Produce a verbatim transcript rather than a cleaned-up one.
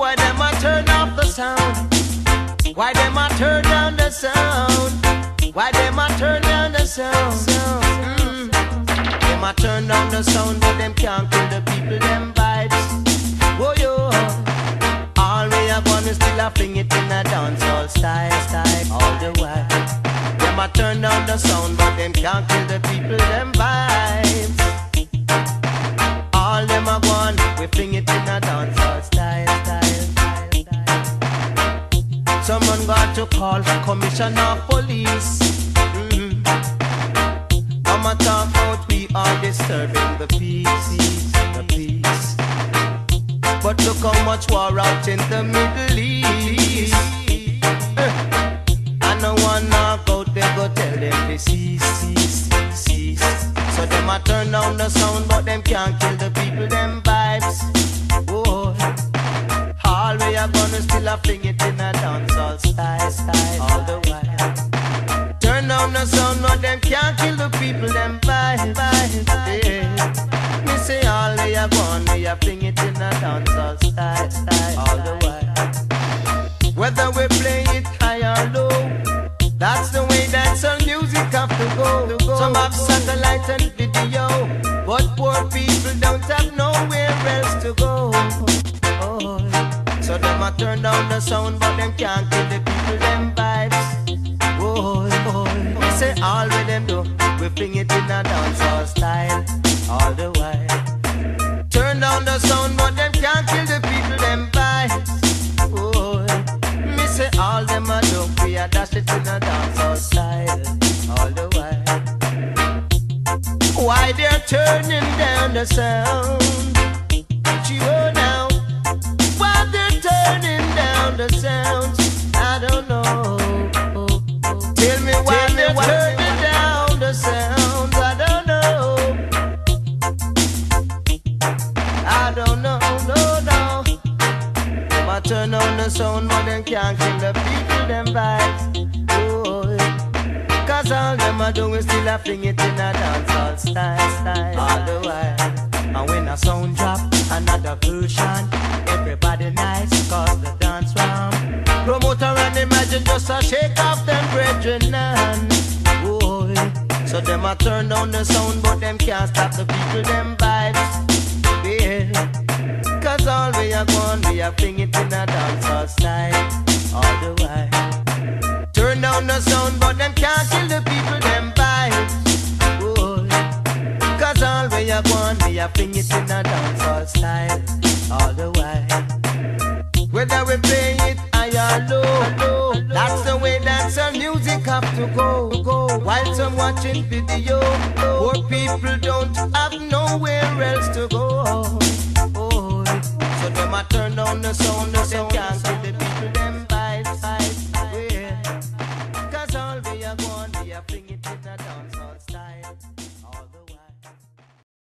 why them a turn off the sound? Why them a turn down the sound? Why them a turn down the sound? Mm. Them a turn down the sound, but them can't kill the people, them vibes. Oh yo, all we are gonna still a fling it in a dancehall style, style, all the while. Them a turn down the sound, but them can't kill the people, them vibes. All them a gone, we fling it in a dancehall style, style, style, style. Someone got to call the commissioner of police. Mm-hmm. I'ma talk out, we are disturbing the peace, the peace. But look how much war out in the Middle East. Uh, and no one knock out, they go tell them they cease, cease, cease. So them a turn down the sound, but them can't kill the people, them vibes. Oh, all we are gonna still a fling it in a dancehall style, style, all the while. Turn down the sound, but them can't kill the people, them vibes, vibes, yeah. Me say all we are gonna, we are fling it in a dancehall style, style, all the while. Whether we play it high or low, that's the way that some music have to go. Some have satellite and video, but poor people don't have nowhere else to go. Oh. So them a turn down the sound, but them can't kill the people, them vibes. Oh, oh. We say all with them do, we fling it in a dancehall style, all the while. Turn down the sound, but them can't kill the people, them vibes. All them a do, we a dash it in a dancehall style, all the while. Why they're turning down the sound? Don't you know now? Why they're turning down the sound? I don't know. Tell me why Tell me they're why turning why. down the sound? I don't know. I don't know. No, no. Turn on the sound, but them can't kill the people, them vibes. Oh, cause all them are doing still a fling it in a dancehall style, style, all the while. And when a sound drop, another version, everybody nice, cause the dance round. Promoter and imagine just a shake off them brethren. Oh, so them a turn down the sound, but them can't stop the people, them vibes. Yeah. Cause all we are gone, we are fling it in a dancehall style, all the while. Turn down the sound, but them can't kill the people, them vibes. Oh, cause all we are gone, we are fling it in a dancehall style, all the while. Whether we play it high or low, that's the way that some music have to go, go. While some watching video, poor people don't have nowhere else to go.